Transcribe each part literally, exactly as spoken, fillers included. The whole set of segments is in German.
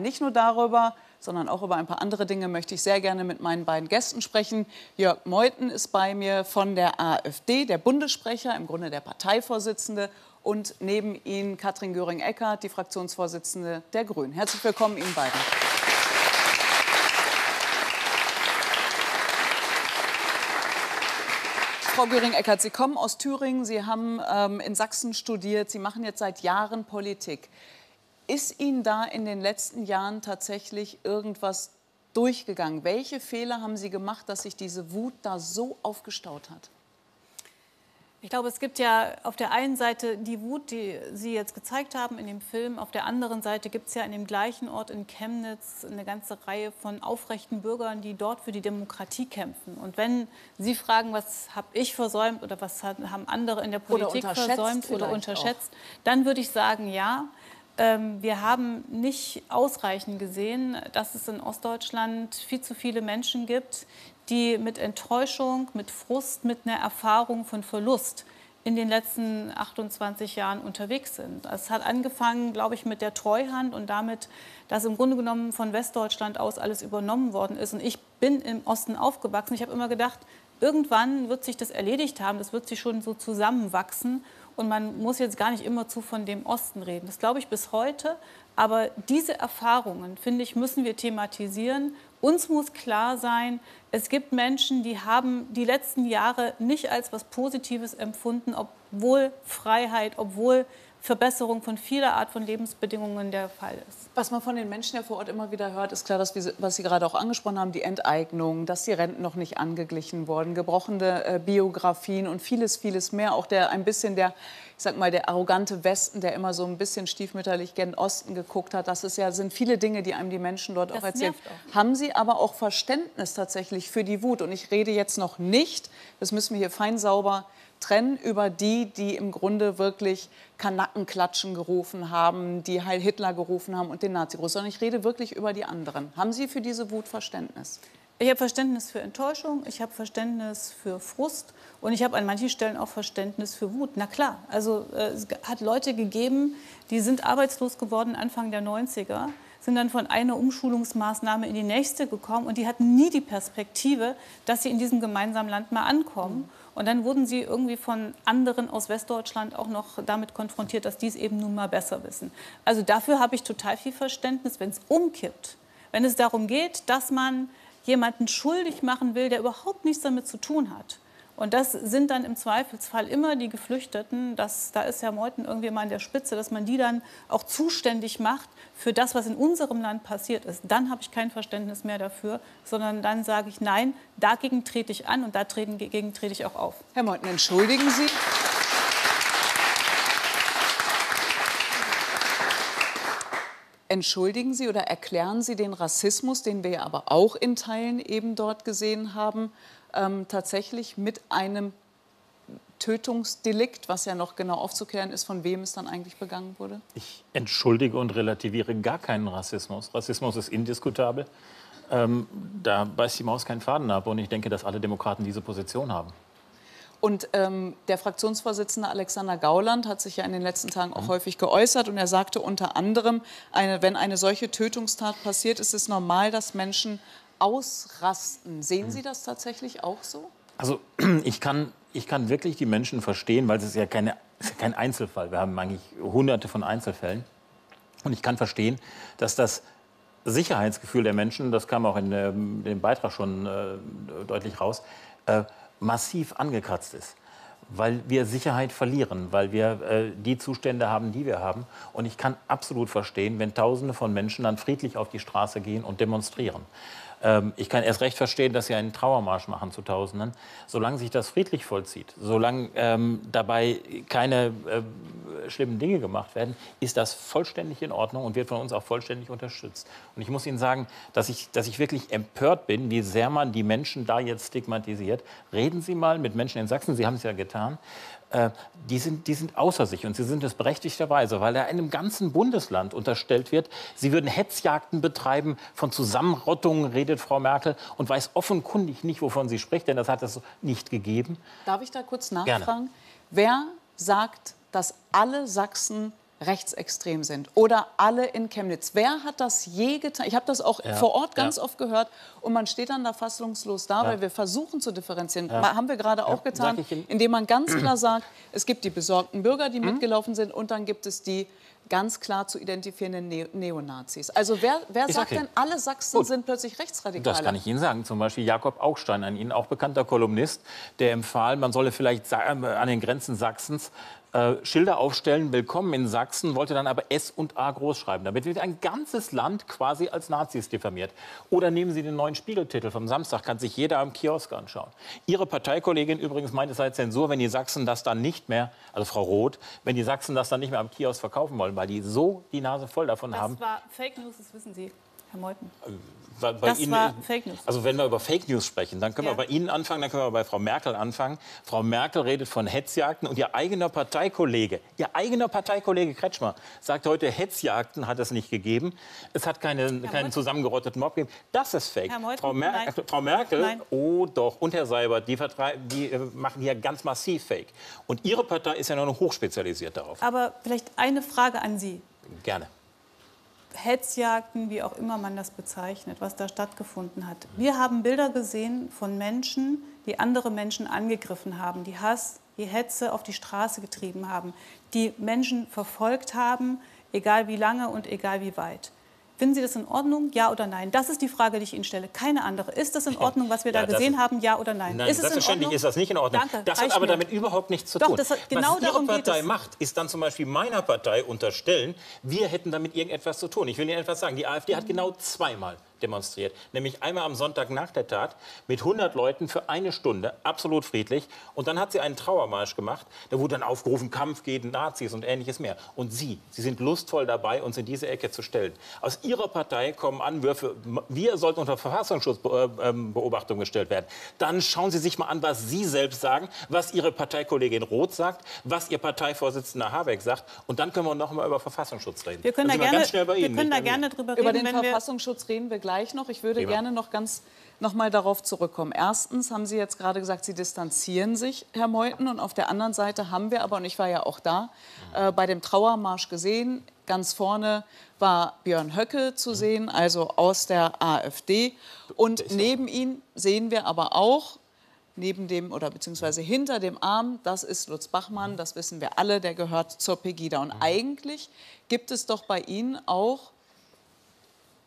Nicht nur darüber, sondern auch über ein paar andere Dinge möchte ich sehr gerne mit meinen beiden Gästen sprechen. Jörg Meuthen ist bei mir von der AfD, der Bundessprecher, im Grunde der Parteivorsitzende. Und neben Ihnen Katrin Göring-Eckardt, die Fraktionsvorsitzende der Grünen. Herzlich willkommen Ihnen beiden. Frau Göring-Eckardt, Sie kommen aus Thüringen, Sie haben ähm, in Sachsen studiert, Sie machen jetzt seit Jahren Politik. Ist Ihnen da in den letzten Jahren tatsächlich irgendwas durchgegangen? Welche Fehler haben Sie gemacht, dass sich diese Wut da so aufgestaut hat? Ich glaube, es gibt ja auf der einen Seite die Wut, die Sie jetzt gezeigt haben in dem Film. Auf der anderen Seite gibt es ja in dem gleichen Ort in Chemnitz eine ganze Reihe von aufrechten Bürgern, die dort für die Demokratie kämpfen. Und wenn Sie fragen, was habe ich versäumt oder was haben andere in der Politik versäumt oder unterschätzt, dann würde ich sagen, ja. Wir haben nicht ausreichend gesehen, dass es in Ostdeutschland viel zu viele Menschen gibt, die mit Enttäuschung, mit Frust, mit einer Erfahrung von Verlust in den letzten achtundzwanzig Jahren unterwegs sind. Es hat angefangen, glaube ich, mit der Treuhand und damit, dass im Grunde genommen von Westdeutschland aus alles übernommen worden ist. Und ich bin im Osten aufgewachsen. Ich habe immer gedacht, irgendwann wird sich das erledigt haben, das wird sich schon so zusammenwachsen. Und man muss jetzt gar nicht immer zu von dem Osten reden. Das glaube ich bis heute. Aber diese Erfahrungen, finde ich, müssen wir thematisieren. Uns muss klar sein, es gibt Menschen, die haben die letzten Jahre nicht als was Positives empfunden, obwohl Freiheit, obwohl Verbesserung von vieler Art von Lebensbedingungen der Fall ist. Was man von den Menschen ja vor Ort immer wieder hört, ist klar, dass wir, was Sie gerade auch angesprochen haben, die Enteignung, dass die Renten noch nicht angeglichen wurden, gebrochene äh, Biografien und vieles, vieles mehr. Auch der ein bisschen der, ich sag mal, der arrogante Westen, der immer so ein bisschen stiefmütterlich gen Osten geguckt hat. Das ist ja, sind viele Dinge, die einem die Menschen dort auch erzählen. Haben Sie aber auch Verständnis tatsächlich für die Wut? Und ich rede jetzt noch nicht, das müssen wir hier fein sauber trennen, über die, die im Grunde wirklich Kanackenklatschen gerufen haben, die Heil Hitler gerufen haben und den Nazigruß, sondern ich rede wirklich über die anderen. Haben Sie für diese Wut Verständnis? Ich habe Verständnis für Enttäuschung, ich habe Verständnis für Frust und ich habe an manchen Stellen auch Verständnis für Wut. Na klar, also es hat Leute gegeben, die sind arbeitslos geworden Anfang der neunziger, sind dann von einer Umschulungsmaßnahme in die nächste gekommen und die hatten nie die Perspektive, dass sie in diesem gemeinsamen Land mal ankommen. Und dann wurden sie irgendwie von anderen aus Westdeutschland auch noch damit konfrontiert, dass die es eben nun mal besser wissen. Also dafür habe ich total viel Verständnis, wenn es umkippt. Wenn es darum geht, dass man jemanden schuldig machen will, der überhaupt nichts damit zu tun hat. Und das sind dann im Zweifelsfall immer die Geflüchteten, das, da ist Herr Meuthen irgendwie mal an der Spitze, dass man die dann auch zuständig macht für das, was in unserem Land passiert ist. Dann habe ich kein Verständnis mehr dafür, sondern dann sage ich, nein, dagegen trete ich an und dagegen trete ich auch auf. Herr Meuthen, entschuldigen Sie. Entschuldigen Sie oder erklären Sie den Rassismus, den wir aber auch in Teilen eben dort gesehen haben, ähm, tatsächlich mit einem Tötungsdelikt, was ja noch genau aufzuklären ist, von wem es dann eigentlich begangen wurde? Ich entschuldige und relativiere gar keinen Rassismus. Rassismus ist indiskutabel. Ähm, da beißt die Maus keinen Faden ab. Und ich denke, dass alle Demokraten diese Position haben. Und ähm, der Fraktionsvorsitzende Alexander Gauland hat sich ja in den letzten Tagen auch häufig geäußert. Und er sagte unter anderem, eine, wenn eine solche Tötungstat passiert, ist es normal, dass Menschen ausrasten. Sehen Sie das tatsächlich auch so? Also ich kann, ich kann wirklich die Menschen verstehen, weil es ist ja keine, es ist kein Einzelfall. Wir haben eigentlich hunderte von Einzelfällen. Und ich kann verstehen, dass das Sicherheitsgefühl der Menschen, das kam auch in, in dem Beitrag schon äh, deutlich raus, äh, massiv angekratzt ist, weil wir Sicherheit verlieren, weil wir äh, die Zustände haben, die wir haben. Und ich kann absolut verstehen, wenn Tausende von Menschen dann friedlich auf die Straße gehen und demonstrieren. Ähm, ich kann erst recht verstehen, dass sie einen Trauermarsch machen zu Tausenden, solange sich das friedlich vollzieht, solange ähm, dabei keine äh, schlimmen Dinge gemacht werden, ist das vollständig in Ordnung und wird von uns auch vollständig unterstützt. Und ich muss Ihnen sagen, dass ich, dass ich wirklich empört bin, wie sehr man die Menschen da jetzt stigmatisiert. Reden Sie mal mit Menschen in Sachsen, Sie haben es ja getan. Die sind, die sind außer sich und sie sind es berechtigterweise, weil da einem ganzen Bundesland unterstellt wird, sie würden Hetzjagden betreiben, von Zusammenrottungen redet Frau Merkel und weiß offenkundig nicht, wovon sie spricht, denn das hat es nicht gegeben. Darf ich da kurz nachfragen? Gerne. Wer sagt, dass alle Sachsen rechtsextrem sind. Oder alle in Chemnitz. Wer hat das je getan? Ich habe das auch ja. vor Ort ganz ja. oft gehört. Und man steht dann da fassungslos da, ja. weil wir versuchen zu differenzieren. Ja. Haben wir gerade ja. auch getan, indem man ganz klar sagt, es gibt die besorgten Bürger, die mhm. mitgelaufen sind. Und dann gibt es die ganz klar zu identifizierenden ne Neonazis. Also wer, wer sagt okay. denn, alle Sachsen Gut. sind plötzlich Rechtsradikale? Das kann ich Ihnen sagen. Zum Beispiel Jakob Augstein, ein Ihnen auch bekannter Kolumnist, der empfahl, man solle vielleicht an den Grenzen Sachsens Äh, Schilder aufstellen, willkommen in Sachsen, wollte dann aber S und A groß schreiben. Damit wird ein ganzes Land quasi als Nazis diffamiert. Oder nehmen Sie den neuen Spiegeltitel vom Samstag, kann sich jeder am Kiosk anschauen. Ihre Parteikollegin übrigens meint, es sei Zensur, wenn die Sachsen das dann nicht mehr, also Frau Roth, wenn die Sachsen das dann nicht mehr am Kiosk verkaufen wollen, weil die so die Nase voll davon das haben. Das war Fake News, das wissen Sie, Herr Meuthen. Äh, Bei, bei das Ihnen, war Fake News. Also wenn wir über Fake News sprechen, dann können ja. wir bei Ihnen anfangen, dann können wir bei Frau Merkel anfangen. Frau Merkel redet von Hetzjagden und ihr eigener Parteikollege, ihr eigener Parteikollege Kretschmer sagt heute, Hetzjagden hat es nicht gegeben. Es hat keine, keinen zusammengerotteten Mob gegeben. Das ist Fake. Meuthen, Frau, Mer nein. Frau Merkel, nein. oh doch, und Herr Seibert, die, die machen hier ganz massiv Fake. Und Ihre Partei ist ja noch hochspezialisiert darauf. Aber vielleicht eine Frage an Sie. Gerne. Hetzjagden, wie auch immer man das bezeichnet, was da stattgefunden hat. Wir haben Bilder gesehen von Menschen, die andere Menschen angegriffen haben, die Hass, die Hetze auf die Straße getrieben haben, die Menschen verfolgt haben, egal wie lange und egal wie weit. Finden Sie das in Ordnung, ja oder nein? Das ist die Frage, die ich Ihnen stelle, keine andere. Ist das in Ordnung, was wir ja, da gesehen ist, haben, ja oder nein? Nein, ist es selbstverständlich ist das nicht in Ordnung. Danke, das hat aber mir. damit überhaupt nichts zu Doch, tun. Das hat genau was Ihre Partei geht macht, ist dann zum Beispiel meiner Partei unterstellen, wir hätten damit irgendetwas zu tun. Ich will Ihnen etwas sagen, die AfD mhm. hat genau zweimal demonstriert. Nämlich einmal am Sonntag nach der Tat mit hundert Leuten für eine Stunde, absolut friedlich. Und dann hat sie einen Trauermarsch gemacht. Da wurde dann aufgerufen, Kampf gegen Nazis und Ähnliches mehr. Und Sie, Sie sind lustvoll dabei, uns in diese Ecke zu stellen. Aus Ihrer Partei kommen Anwürfe, wir sollten unter Verfassungsschutzbeobachtung gestellt werden. Dann schauen Sie sich mal an, was Sie selbst sagen, was Ihre Parteikollegin Roth sagt, was Ihr Parteivorsitzender Habeck sagt. Und dann können wir noch mal über Verfassungsschutz reden. Wir können da, da gerne, ganz bei Ihnen, können da gerne drüber reden. Über den Verfassungsschutz reden wir gleich. Noch. Ich würde gerne noch ganz noch mal darauf zurückkommen. Erstens haben Sie jetzt gerade gesagt, Sie distanzieren sich, Herr Meuthen. Und auf der anderen Seite haben wir aber, und ich war ja auch da, äh, bei dem Trauermarsch gesehen, ganz vorne war Björn Höcke zu sehen, also aus der AfD. Und neben ihm sehen wir aber auch, neben dem oder beziehungsweise hinter dem Arm, das ist Lutz Bachmann, das wissen wir alle, der gehört zur Pegida. Und eigentlich gibt es doch bei Ihnen auch,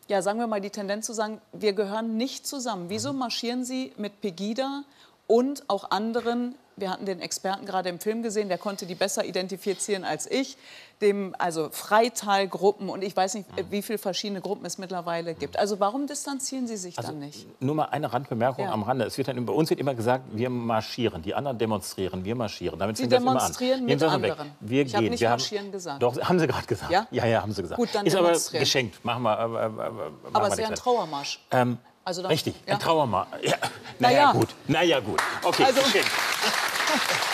ja, sagen wir mal, die Tendenz zu sagen, wir gehören nicht zusammen. Wieso marschieren Sie mit Pegida und auch anderen, wir hatten den Experten gerade im Film gesehen, der konnte die besser identifizieren als ich, dem, also Freitalgruppen und ich weiß nicht, wie viele verschiedene Gruppen es mittlerweile gibt. Also warum distanzieren Sie sich also, dann nicht? Nur mal eine Randbemerkung ja. am Rande. Es wird dann, bei uns wird immer gesagt, wir marschieren, die anderen demonstrieren, wir marschieren. Damit Sie demonstrieren das immer an. mit anderen. Wir ich gehen. Hab nicht wir marschieren haben, gesagt. Doch, haben Sie gerade gesagt. Ja? ja, ja, haben Sie gesagt. Gut, dann ist aber geschenkt. Machen wir, äh, machen aber es ist ja ein Trauermarsch. Ähm, Also dann, Richtig, ja. ein Trauermarsch. Ja. Na, na ja, ja. gut. Na ja, gut. Okay, also. geschenkt.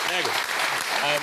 Na ja, gut. Ähm,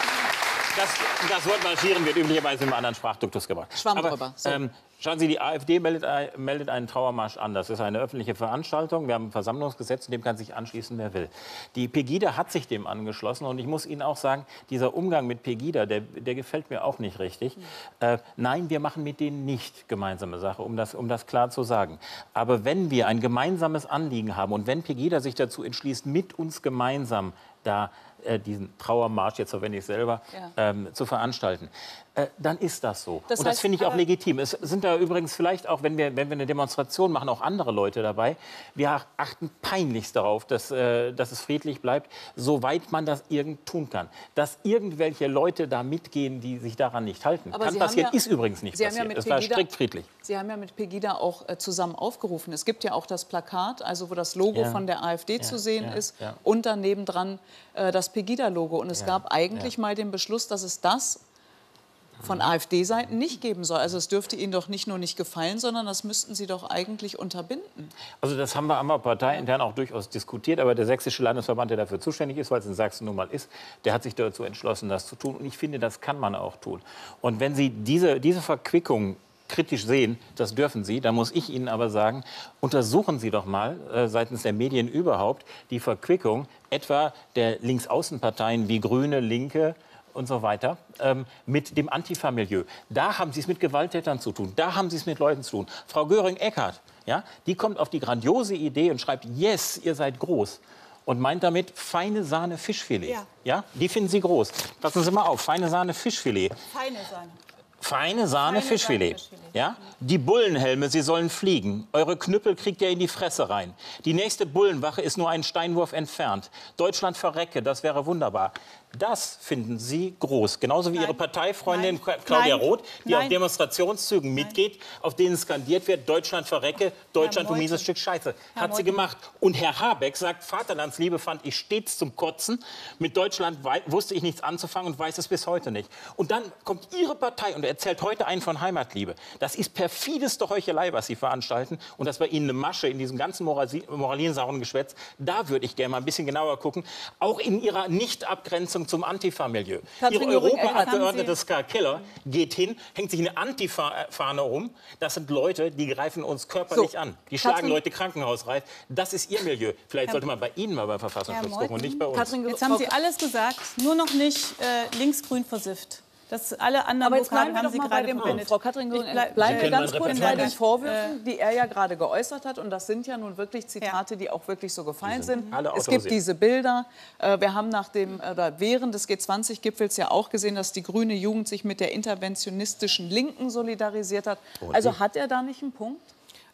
das, das Wort marschieren wird üblicherweise im anderen Sprachduktus gebracht. Schwamm Aber, drüber. So. Ähm, Schauen Sie, die AfD meldet, meldet einen Trauermarsch an. Das ist eine öffentliche Veranstaltung. Wir haben ein Versammlungsgesetz, dem kann sich anschließen, wer will. Die Pegida hat sich dem angeschlossen. Und ich muss Ihnen auch sagen, dieser Umgang mit Pegida, der, der gefällt mir auch nicht richtig. Äh, nein, wir machen mit denen nicht gemeinsame Sache, um das, um das klar zu sagen. Aber wenn wir ein gemeinsames Anliegen haben und wenn Pegida sich dazu entschließt, mit uns gemeinsam da äh, diesen Trauermarsch, jetzt verwende ich selber, ja. ähm, zu veranstalten, äh, dann ist das so. Das und das finde ich auch legitim. Es sind da übrigens vielleicht auch, wenn wir, wenn wir eine Demonstration machen, auch andere Leute dabei. Wir achten peinlichst darauf, dass, äh, dass es friedlich bleibt, soweit man das irgend tun kann. Dass irgendwelche Leute da mitgehen, die sich daran nicht halten. Aber kann Sie passieren, ja, ist übrigens nicht Sie passiert. Ja, es Pegida, war strikt friedlich. Sie haben ja mit Pegida auch äh, zusammen aufgerufen. Es gibt ja auch das Plakat, also wo das Logo ja. von der AfD ja. zu sehen ja. ist ja. und daneben dran das Pegida-Logo. Und es ja, gab eigentlich ja. mal den Beschluss, dass es das von AfD-Seiten nicht geben soll. Also es dürfte Ihnen doch nicht nur nicht gefallen, sondern das müssten Sie doch eigentlich unterbinden. Also das haben wir am parteiintern auch durchaus diskutiert. Aber der Sächsische Landesverband, der dafür zuständig ist, weil es in Sachsen nun mal ist, der hat sich dazu entschlossen, das zu tun. Und ich finde, das kann man auch tun. Und wenn Sie diese, diese Verquickung kritisch sehen, das dürfen Sie. Da muss ich Ihnen aber sagen, untersuchen Sie doch mal äh, seitens der Medien überhaupt die Verquickung etwa der Linksaußenparteien wie Grüne, Linke und so weiter, ähm, mit dem Antifa-Milieu. Da haben Sie es mit Gewalttätern zu tun, da haben Sie es mit Leuten zu tun. Frau Göring-Eckardt, ja, die kommt auf die grandiose Idee und schreibt, yes, ihr seid groß. Und meint damit feine Sahne Fischfilet. Ja. Ja, die finden Sie groß. Passen Sie mal auf, feine Sahne Fischfilet. Feine Sahne. Feine Sahne Fischfilet. Ja? Die Bullenhelme, sie sollen fliegen. Eure Knüppel kriegt ihr in die Fresse rein. Die nächste Bullenwache ist nur einen Steinwurf entfernt. Deutschland verrecke, das wäre wunderbar. Das finden Sie groß. Genauso wie Nein. Ihre Parteifreundin Nein. Claudia Roth, die Nein. auf Demonstrationszügen Nein. mitgeht, auf denen skandiert wird, Deutschland verrecke, Deutschland, du mieses Stück Scheiße. Herr Hat Meuthen. sie gemacht. Und Herr Habeck sagt, Vaterlandsliebe fand ich stets zum Kotzen. Mit Deutschland wusste ich nichts anzufangen und weiß es bis heute nicht. Und dann kommt Ihre Partei und erzählt heute einen von Heimatliebe. Das ist perfideste Heuchelei, was Sie veranstalten. Und das war Ihnen eine Masche in diesem ganzen moralinsauren Geschwätz. Da würde ich gerne mal ein bisschen genauer gucken. Auch in Ihrer Nicht-Abgrenzung zum Antifa-Milieu. Ihre Europaabgeordnete Ska Keller geht hin, hängt sich eine Antifa-Fahne um. Das sind Leute, die greifen uns körperlich so. an. Die Katrin schlagen Leute krankenhausreif. Das ist ihr Milieu. Vielleicht Herr sollte man bei Ihnen mal beim Verfassungsschutz gucken und nicht bei uns. Katrin, jetzt haben Sie alles gesagt, nur noch nicht äh, linksgrün versifft. Das alle anderen Blockaden haben Sie gerade verwendet. Frau Katrin Göring-Eckardt, bleiben wir ganz kurz bei den Vorwürfen, die er ja gerade geäußert hat. Und das sind ja nun wirklich Zitate, die auch wirklich so gefallen sind. Es gibt diese Bilder. Wir haben nach dem, oder während des G zwanzig-Gipfels ja auch gesehen, dass die grüne Jugend sich mit der interventionistischen Linken solidarisiert hat. Also hat er da nicht einen Punkt?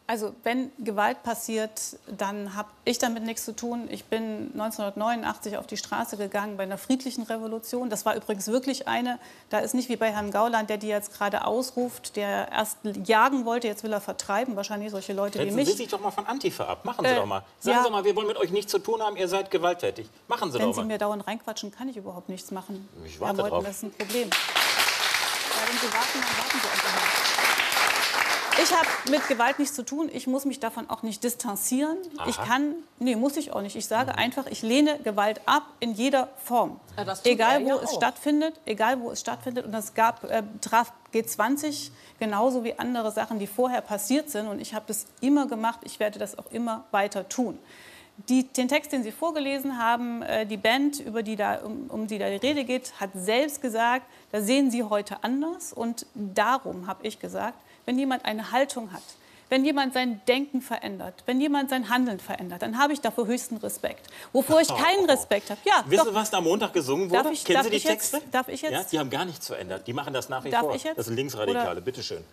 Also wenn Gewalt passiert, dann habe ich damit nichts zu tun. Ich bin neunzehnhundertneunundachtzig auf die Straße gegangen bei einer friedlichen Revolution. Das war übrigens wirklich eine. Da ist nicht wie bei Herrn Gauland, der die jetzt gerade ausruft, der erst jagen wollte, jetzt will er vertreiben. Wahrscheinlich solche Leute Grenzen wie mich. Setzen Sie sich doch mal von Antifa ab. Machen Sie äh, doch mal. Sagen ja. Sie mal, wir wollen mit euch nichts zu tun haben, ihr seid gewalttätig. Machen Sie wenn doch mal. Wenn Sie mir dauernd reinquatschen, kann ich überhaupt nichts machen. Ich warte Herr Meuthen, drauf. Das ist ein Problem. Ja, wenn Sie warten, dann warten Sie einfach mal. Ich habe mit Gewalt nichts zu tun. Ich muss mich davon auch nicht distanzieren. Aha. Ich kann, nee, muss ich auch nicht. Ich sage einfach, ich lehne Gewalt ab in jeder Form. Ja, egal, wo ja es auch. stattfindet, egal, wo es stattfindet. Und das gab, äh, traf G zwanzig genauso wie andere Sachen, die vorher passiert sind. Und ich habe das immer gemacht. Ich werde das auch immer weiter tun. Die, den Text, den Sie vorgelesen haben, äh, die Band, über die da, um, um die da die Rede geht, hat selbst gesagt, da sehen Sie heute anders. Und darum habe ich gesagt, wenn jemand eine Haltung hat, wenn jemand sein Denken verändert, wenn jemand sein Handeln verändert, dann habe ich dafür höchsten Respekt. Wovor ich keinen Respekt habe. Ja, wissen Sie, was da am Montag gesungen wurde? Ich, Kennen Sie die Texte? Jetzt, darf ich jetzt? Ja, die haben gar nichts verändert. Die machen das nach wie darf vor. Ich jetzt? Das sind Linksradikale, oder? Bitteschön.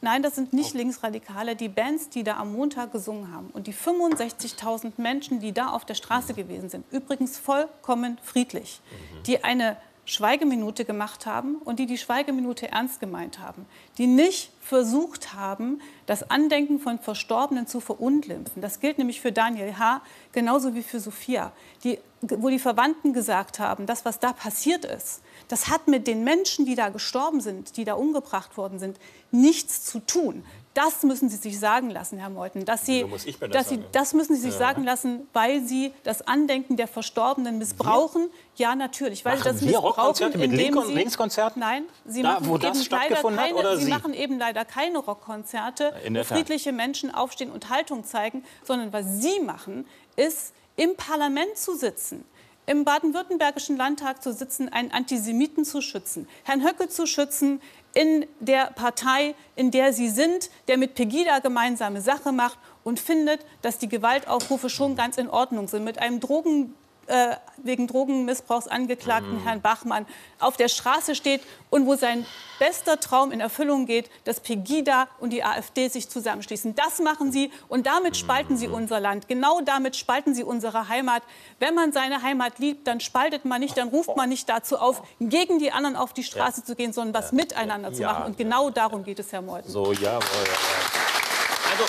Nein, das sind nicht Linksradikale. Die Bands, die da am Montag gesungen haben und die fünfundsechzigtausend Menschen, die da auf der Straße gewesen sind, übrigens vollkommen friedlich, mhm. die eine Schweigeminute gemacht haben und die die Schweigeminute ernst gemeint haben, die nicht versucht haben, das Andenken von Verstorbenen zu verunglimpfen. Das gilt nämlich für Daniel H. genauso wie für Sophia, die, wo die Verwandten gesagt haben, das, was da passiert ist, das hat mit den Menschen, die da gestorben sind, die da umgebracht worden sind, nichts zu tun. Das müssen Sie sich sagen lassen, Herr Meuthen. Dass Sie, so muss ich mir das, dass Sie, das müssen Sie sich ja. sagen lassen, weil Sie das Andenken der Verstorbenen missbrauchen. Ja, natürlich. Weil machen Sie das Rockkonzerte mit Link und Linkskonzerten? Nein, Sie, da, machen, eben leider keine, hat, Sie, Sie machen eben leider keine Rockkonzerte, wo friedliche Menschen aufstehen und Haltung zeigen. Sondern was Sie machen, ist, im Parlament zu sitzen, im baden-württembergischen Landtag zu sitzen, einen Antisemiten zu schützen, Herrn Höcke zu schützen, in der Partei, in der Sie sind, der mit Pegida gemeinsame Sache macht und findet, dass die Gewaltaufrufe schon ganz in Ordnung sind. Mit einem Drogen, äh, wegen Drogenmissbrauchs angeklagten mm. Herrn Bachmann auf der Straße steht und wo sein bester Traum in Erfüllung geht, dass Pegida und die AfD sich zusammenschließen. Das machen Sie und damit spalten Sie unser Land. Genau damit spalten Sie unsere Heimat. Wenn man seine Heimat liebt, dann spaltet man nicht, dann ruft man nicht dazu auf, gegen die anderen auf die Straße ja. zu gehen, sondern was ja. miteinander ja. zu machen. Und genau darum geht es, Herr Meuthen. So, jawohl, jawohl. Also,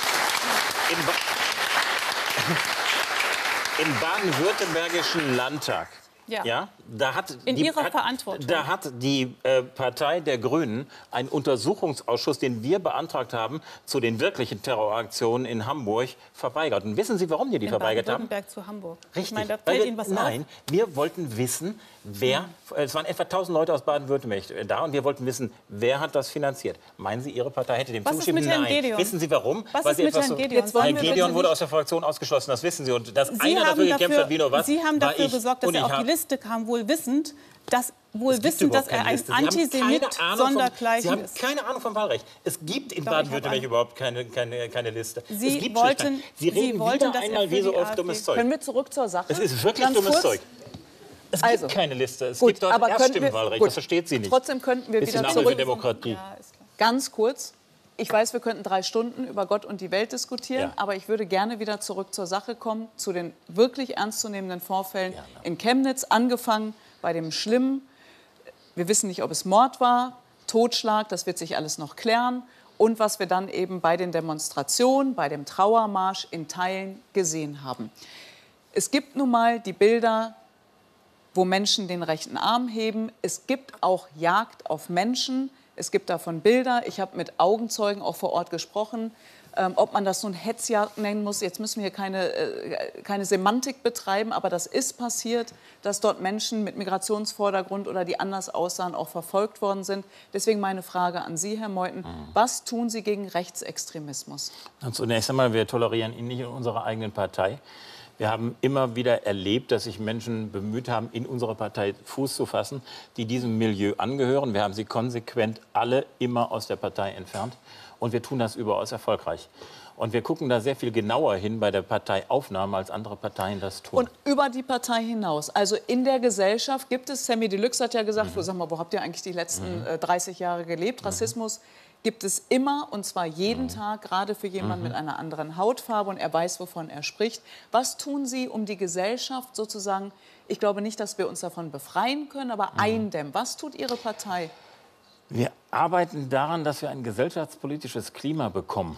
im, im baden-württembergischen Landtag Ja. ja, da hat in die, ihrer hat, Verantwortung. Da hat die äh, Partei der Grünen einen Untersuchungsausschuss, den wir beantragt haben, zu den wirklichen Terroraktionen in Hamburg verweigert. Und wissen Sie, warum die die in verweigert haben? Von Baden-Württemberg zu Hamburg. Richtig. Ich meine, da fällt wir, Ihnen was nein, auf? Wir wollten wissen, wer. Äh, es waren etwa tausend Leute aus Baden-Württemberg da und wir wollten wissen, wer hat das finanziert. Meinen Sie, Ihre Partei hätte dem was zustimmen? Ist mit Herrn nein. Gedeon? Wissen Sie, warum? Was Weil ist Sie mit etwas Herrn Gedeon? So, Herrn Gedeon wurde aus der Fraktion ausgeschlossen. Das wissen Sie. Und dass Sie einer dafür gekämpft hat, wie nur was. Sie haben dafür besorgt, dass er auf die Liste kam, wo wohl wissend, dass wohl wissen, dass er ein Antisemit sondergleichen ist. Sie haben keine Ahnung vom Wahlrecht. Es gibt in Baden-Württemberg überhaupt keine, keine, keine Liste. Sie es gibt wollten, Sie reden Sie wollten, wieder einmal wie so oft dummes Zeug. Können wir zurück zur Sache? Es ist wirklich dummes Zeug. Es gibt also keine Liste. Es gut, gibt dort Erststimmwahlrecht. Das versteht sie nicht. Trotzdem könnten wir wieder zurück. Demokratie. Ja, ganz kurz. Ich weiß, wir könnten drei Stunden über Gott und die Welt diskutieren, ja. aber ich würde gerne wieder zurück zur Sache kommen, zu den wirklich ernstzunehmenden Vorfällen ja, in Chemnitz, angefangen bei dem schlimmen, wir wissen nicht, ob es Mord war, Totschlag, das wird sich alles noch klären. Und was wir dann eben bei den Demonstrationen, bei dem Trauermarsch in Teilen gesehen haben. Es gibt nun mal die Bilder, wo Menschen den rechten Arm heben. Es gibt auch Jagd auf Menschen. Es gibt davon Bilder. Ich habe mit Augenzeugen auch vor Ort gesprochen. Ähm, ob man das nun Hetzjagd nennen muss, jetzt müssen wir hier keine, äh, keine Semantik betreiben, aber das ist passiert, dass dort Menschen mit Migrationsvordergrund oder die anders aussahen, auch verfolgt worden sind. Deswegen meine Frage an Sie, Herr Meuthen, mhm. was tun Sie gegen Rechtsextremismus? Und zunächst einmal, wir tolerieren ihn nicht in unserer eigenen Partei. Wir haben immer wieder erlebt, dass sich Menschen bemüht haben, in unserer Partei Fuß zu fassen, die diesem Milieu angehören. Wir haben sie konsequent alle immer aus der Partei entfernt. Und wir tun das überaus erfolgreich. Und wir gucken da sehr viel genauer hin bei der Parteiaufnahme, als andere Parteien das tun. Und über die Partei hinaus, also in der Gesellschaft gibt es, Sammy Deluxe hat ja gesagt, mhm. sag mal, wo habt ihr eigentlich die letzten mhm. äh, dreißig Jahre gelebt? Rassismus mhm. gibt es immer, und zwar jeden mhm. Tag, gerade für jemanden mhm. mit einer anderen Hautfarbe. Und er weiß, wovon er spricht. Was tun Sie, um die Gesellschaft sozusagen, ich glaube nicht, dass wir uns davon befreien können, aber mhm. eindämmen. Was tut Ihre Partei? Wir arbeiten daran, dass wir ein gesellschaftspolitisches Klima bekommen,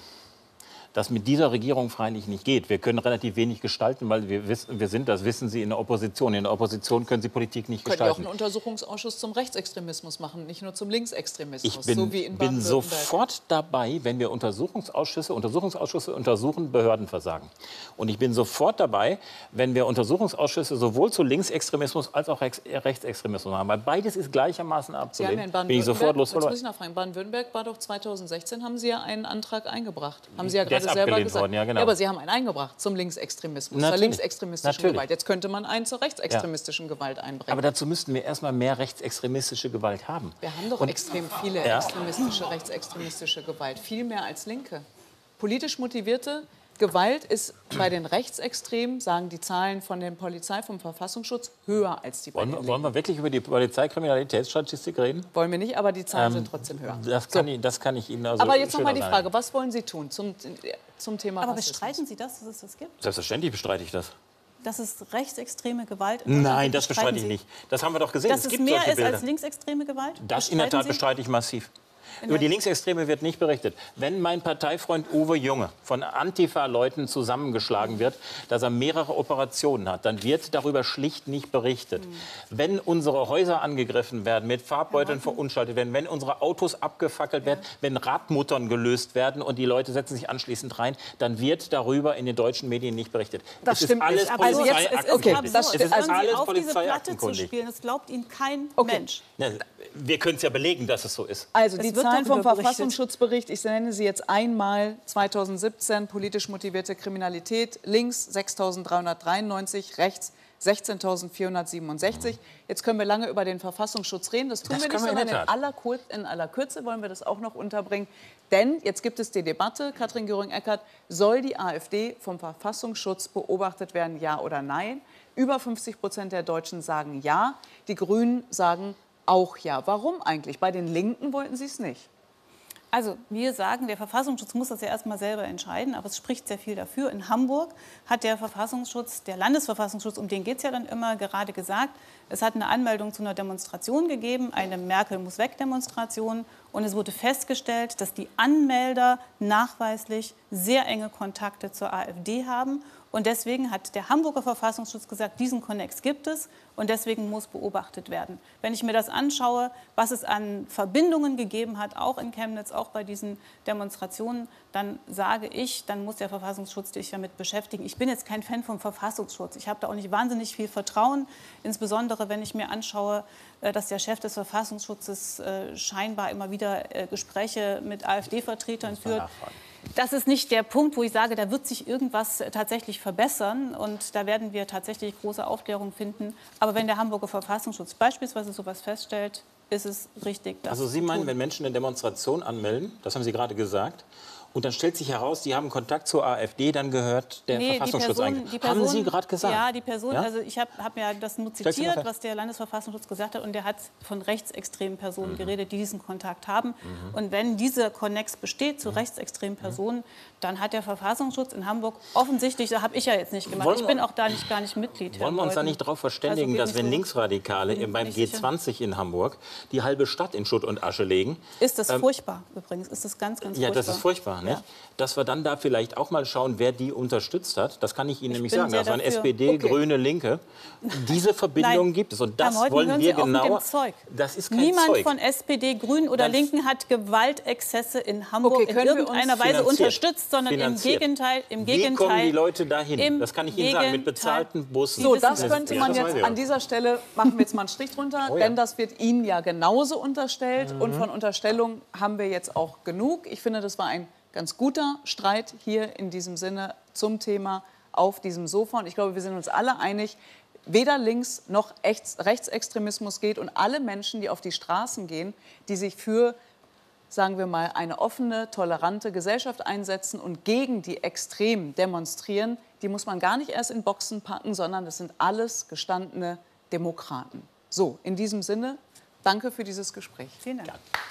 das mit dieser Regierung freilich nicht geht. Wir können relativ wenig gestalten, weil wir, wissen, wir sind, das wissen Sie, in der Opposition. In der Opposition können Sie Politik nicht gestalten. Können Sie auch einen Untersuchungsausschuss zum Rechtsextremismus machen, nicht nur zum Linksextremismus, ich bin, so wie in Baden-Württemberg. Ich bin sofort dabei, wenn wir Untersuchungsausschüsse, Untersuchungsausschüsse untersuchen Behördenversagen. Und ich bin sofort dabei, wenn wir Untersuchungsausschüsse sowohl zu Linksextremismus als auch Rex, Rechtsextremismus machen. Weil beides ist gleichermaßen abzulehnen. Sie haben ja in bin ich sofort los muss ich nachfragen. Baden-Württemberg war doch zweitausendsechzehn, haben Sie ja einen Antrag eingebracht. Haben Sie ja gerade selber gesagt. Worden, ja, genau. ja, aber Sie haben einen eingebracht zum Linksextremismus, zur linksextremistischen Natürlich. Gewalt. Jetzt könnte man einen zur rechtsextremistischen ja. Gewalt einbringen. Aber dazu müssten wir erstmal mehr rechtsextremistische Gewalt haben. Wir haben doch Und, extrem viele ja. extremistische, rechtsextremistische Gewalt. Viel mehr als Linke. Politisch motivierte Gewalt ist bei den Rechtsextremen, sagen die Zahlen von der Polizei, vom Verfassungsschutz, höher als die bei den Linken. Wollen wir wirklich über die Polizeikriminalitätsstatistik reden? Wollen wir nicht, aber die Zahlen ähm, sind trotzdem höher. Das kann, so. ich, das kann ich Ihnen also Aber jetzt noch mal die Frage, sagen. Was wollen Sie tun zum, zum Thema Aber Rassismus? Bestreiten Sie das, dass es das gibt? Selbstverständlich bestreite ich das. Dass es rechtsextreme Gewalt ist? Nein, das bestreite ich nicht. Das haben wir doch gesehen. Dass es, es mehr ist Bilder. Als linksextreme Gewalt? Das in der Tat bestreite ich massiv. Über die Linksextreme wird nicht berichtet. Wenn mein Parteifreund Uwe Junge von Antifa-Leuten zusammengeschlagen wird, dass er mehrere Operationen hat, dann wird darüber schlicht nicht berichtet. Mhm. Wenn unsere Häuser angegriffen werden, mit Farbbeuteln verunstaltet werden, wenn unsere Autos abgefackelt werden, ja. wenn Radmuttern gelöst werden und die Leute setzen sich anschließend rein, dann wird darüber in den deutschen Medien nicht berichtet. Das es stimmt alles nicht. Also jetzt, es ist, okay. das es ist alles auf diese Platte zu spielen, das glaubt Ihnen kein okay. Mensch. Na, wir können es ja belegen, dass es so ist. Also die Zahlen vom Verfassungsschutzbericht, ich nenne sie jetzt einmal, zweitausendsiebzehn, politisch motivierte Kriminalität, links sechstausenddreihundertdreiundneunzig, rechts sechzehntausendvierhundertsiebenundsechzig. Jetzt können wir lange über den Verfassungsschutz reden, das tun das wir nicht, sondern in aller, Kur in aller Kürze wollen wir das auch noch unterbringen. Denn jetzt gibt es die Debatte, Katrin Göring-Eckardt, soll die AfD vom Verfassungsschutz beobachtet werden, ja oder nein? Über fünfzig Prozent der Deutschen sagen ja, die Grünen sagen auch ja. Warum eigentlich? Bei den Linken wollten Sie es nicht. Also wir sagen, der Verfassungsschutz muss das ja erstmal selber entscheiden, aber es spricht sehr viel dafür. In Hamburg hat der Verfassungsschutz, der Landesverfassungsschutz, um den geht es ja dann immer, gerade gesagt, es hat eine Anmeldung zu einer Demonstration gegeben, eine Merkel-muss-weg-Demonstration, und es wurde festgestellt, dass die Anmelder nachweislich sehr enge Kontakte zur AfD haben. Und deswegen hat der Hamburger Verfassungsschutz gesagt, diesen Konnex gibt es und deswegen muss beobachtet werden. Wenn ich mir das anschaue, was es an Verbindungen gegeben hat, auch in Chemnitz, auch bei diesen Demonstrationen, dann sage ich, dann muss der Verfassungsschutz sich damit beschäftigen. Ich bin jetzt kein Fan vom Verfassungsschutz. Ich habe da auch nicht wahnsinnig viel Vertrauen, insbesondere wenn ich mir anschaue, dass der Chef des Verfassungsschutzes scheinbar immer wieder Gespräche mit AfD-Vertretern führt. das ist nicht der Punkt, wo ich sage, da wird sich irgendwas tatsächlich verbessern. Und da werden wir tatsächlich große Aufklärung finden. Aber wenn der Hamburger Verfassungsschutz beispielsweise sowas feststellt, ist es richtig. Das also Sie meinen, wenn Menschen eine Demonstration anmelden, das haben Sie gerade gesagt, und dann stellt sich heraus, die haben Kontakt zur AfD, dann gehört der nee, Verfassungsschutz eigentlich. Haben Sie gerade gesagt? Ja, die Person, ja? also ich habe hab ja das nur zitiert, was der Landesverfassungsschutz gesagt hat. Und der hat von rechtsextremen Personen mhm. geredet, die diesen Kontakt haben. Mhm. Und wenn dieser Konnex besteht zu mhm. rechtsextremen Personen, mhm. dann hat der Verfassungsschutz in Hamburg offensichtlich, das habe ich ja jetzt nicht gemacht, wollen ich bin auch da nicht, gar nicht Mitglied. Wollen wir uns da nicht darauf verständigen, also dass wenn so Linksradikale beim G zwanzig sicher. in Hamburg die halbe Stadt in Schutt und Asche legen... Ist das ähm, furchtbar übrigens, ist das ganz, ganz ja, furchtbar. Ja, das ist furchtbar. Ja. Dass wir dann da vielleicht auch mal schauen, wer die unterstützt hat. Das kann ich Ihnen ich nämlich sagen. Das waren S P D, okay. Grüne, Linke. Diese Verbindungen gibt es. Und das wollen wir genau. Das ist kein Niemand Zeug. Von S P D, Grünen oder dann Linken hat Gewaltexzesse in Hamburg okay, in irgendeiner Weise unterstützt, sondern finanziert. im Gegenteil. Im Gegenteil Wie kommen die Leute dahin? Das kann ich Ihnen Gegenteil. sagen. Mit bezahlten Bussen. So, das könnte man jetzt an dieser Stelle, machen wir jetzt mal einen Strich drunter, oh ja. denn das wird Ihnen ja genauso unterstellt. Mhm. Und von Unterstellungen haben wir jetzt auch genug. Ich finde, das war ein ganz guter Streit hier in diesem Sinne zum Thema auf diesem Sofa. Und ich glaube, wir sind uns alle einig, weder Links- noch Rechtsextremismus geht. Und alle Menschen, die auf die Straßen gehen, die sich für, sagen wir mal, eine offene, tolerante Gesellschaft einsetzen und gegen die Extremen demonstrieren, die muss man gar nicht erst in Boxen packen, sondern das sind alles gestandene Demokraten. So, in diesem Sinne, danke für dieses Gespräch. Vielen Dank. Ja.